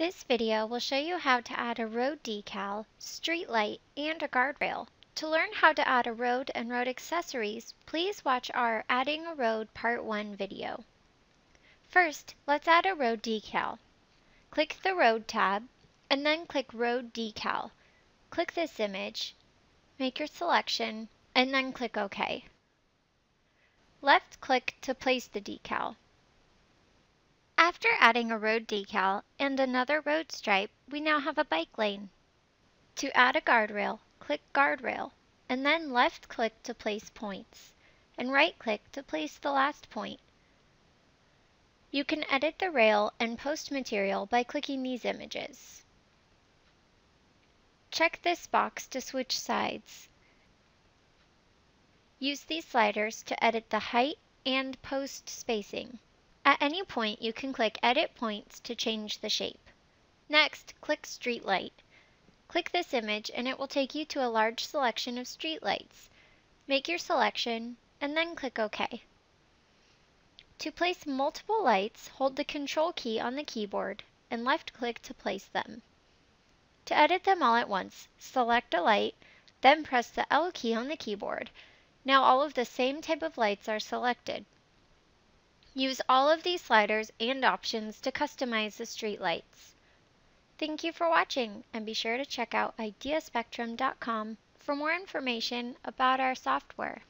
This video will show you how to add a road decal, street light, and a guardrail. To learn how to add a road and road accessories, please watch our Adding a Road Part 1 video. First, let's add a road decal. Click the Road tab, and then click Road Decal. Click this image, make your selection, and then click OK. Left-click to place the decal. After adding a road decal and another road stripe, we now have a bike lane. To add a guardrail, click Guardrail, and then left-click to place points, and right-click to place the last point. You can edit the rail and post material by clicking these images. Check this box to switch sides. Use these sliders to edit the height and post spacing. At any point, you can click Edit Points to change the shape. Next, click Street Light. Click this image and it will take you to a large selection of street lights. Make your selection and then click OK. To place multiple lights, hold the Control key on the keyboard and left-click to place them. To edit them all at once, select a light, then press the L key on the keyboard. Now all of the same type of lights are selected. Use all of these sliders and options to customize the street lights. Thank you for watching, and be sure to check out ideaspectrum.com for more information about our software.